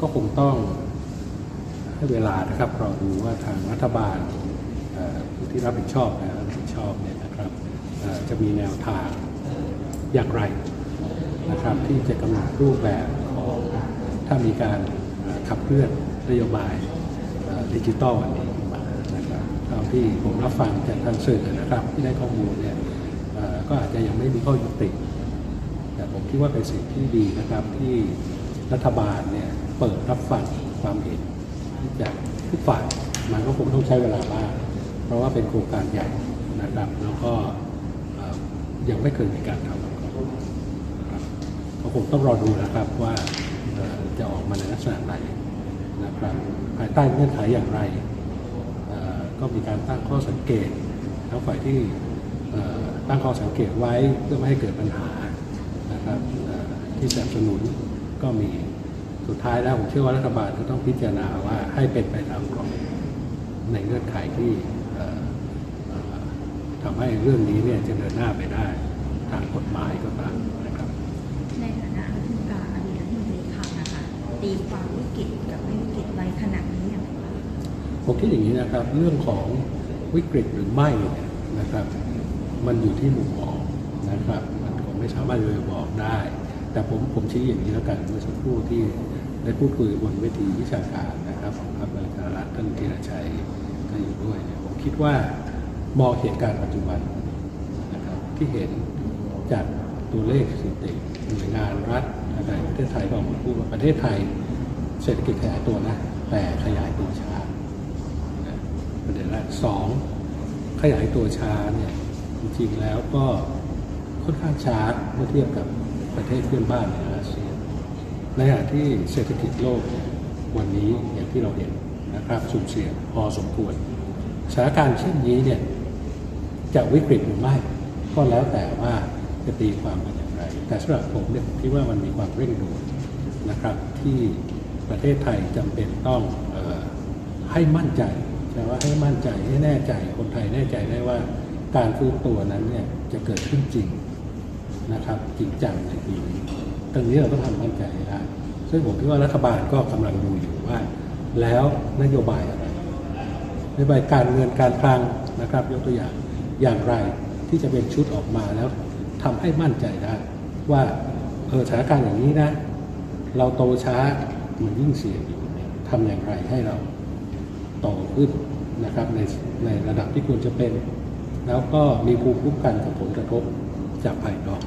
ก็คงต้องให้เวลานะครับเราดูว่าทางรัฐบาลที่รับผิดชอบเนี่ยนะครับจะมีแนวทางอย่างไรนะครับที่จะกำหนดรูปแบบของถ้ามีการขับเคลื่อนนโยบายดิจิทัลอันนี้มานะครับเท่าที่ผมรับฟังจากทางสื่อนะครับที่ได้ข้อมูลเนี่ยก็อาจจะยังไม่มีข้อยุติแต่ผมคิดว่าเป็นสิ่งที่ดีนะครับที่รัฐบาลเนี่ยเปิดรับฟังความเห็นจากทุกฝ่ายมันก็คงต้องใช้เวลามากเพราะว่าเป็นโครงการใหญ่นะครับแล้วก็ยังไม่เคยมีการทำก็คงต้องรอดูนะครับว่าจะออกมาในลักษณะไหนนะครับภายใต้เงื่อนไขอย่างไรก็มีการตั้งข้อสังเกตทั้งฝ่ายที่ตั้งข้อสังเกตไว้เพื่อไม่ให้เกิดปัญหานะครับที่สนับสนุนก็มีสุดท้ายแล้วผมเชื่อว่ารัฐบาลก็ต้องพิจารณาว่าให้เป็นไปตามกรอบในเงื่อนไขที่ทำให้เรื่องนี้เนี่ยจะเดินหน้าไปได้ทางกฎหมายก็ตามนะครับในฐานะที่การอนุรักษ์ในคำนะคะตีความวิกฤตกับไม่วิกฤตไว้ขนาดนี้อย่างไรผมคิดอย่างนี้นะครับเรื่องของวิกฤตหรือไม่นะครับมันอยู่ที่มุมมองนะครับมันคงไม่สามารถจะบอกได้แต่ผมชี้อย่างนี้แล้วกันเมื่อสักครู่ที่ได้พูดคุยบนเวทีวิชาการนะครับของพรรคประชาธิปัตย์ท่านธีรชัยก็อยู่ด้วยผมคิดว่ามองเหตุการณ์ปัจจุบันนะครับที่เห็นจากตัวเลขสถิติหน่วยงานรัฐในประเทศไทยบอกมาพูดว่าประเทศไทยเศรษฐกิจขยายตัวนะแต่ขยายตัวช้าประเด็นแรกสองขยายตัวช้าเนี่ยจริงๆแล้วก็ค่อนข้างช้าเมื่อเทียบกับประเทศเพื่อนบ้านในอาเซียนในขณะที่เศรษฐกิจโลกวันนี้อย่างที่เราเห็นนะครับสุ่มเสี่ยงพอสมควรสถานการณ์เช่นนี้เนี่ยจะวิกฤตหรือไม่ก็แล้วแต่ว่าจะตีความกันอย่างไรแต่สำหรับผมเนี่ยที่ว่ามันมีความเร่งด่วนนะครับที่ประเทศไทยจำเป็นต้องให้มั่นใจแต่ว่าให้มั่นใจให้แน่ใจคนไทยแน่ใจได้ว่าการฟื้นตัวนั้นเนี่ยจะเกิดขึ้นจริงนะครับจริงจังในปีนี้ตรงนี้เราต้องทำมั่นใจได้ซึ่งผมคิดว่ารัฐบาลก็กำลังดูอยู่ว่าแล้วนโยบายอะไรนโยบายการเงินการคลังนะครับยกตัวอย่างอย่างไรที่จะเป็นชุดออกมาแล้วทำให้มั่นใจได้ว่าสถานการณ์อย่างนี้นะเราโตช้ามันยิ่งเสี่ยงอยู่ทำอย่างไรให้เราโตขึ้นนะครับในระดับที่ควรจะเป็นแล้วก็มีภูมิคุ้มกันกับผลกระทบจากภายนอก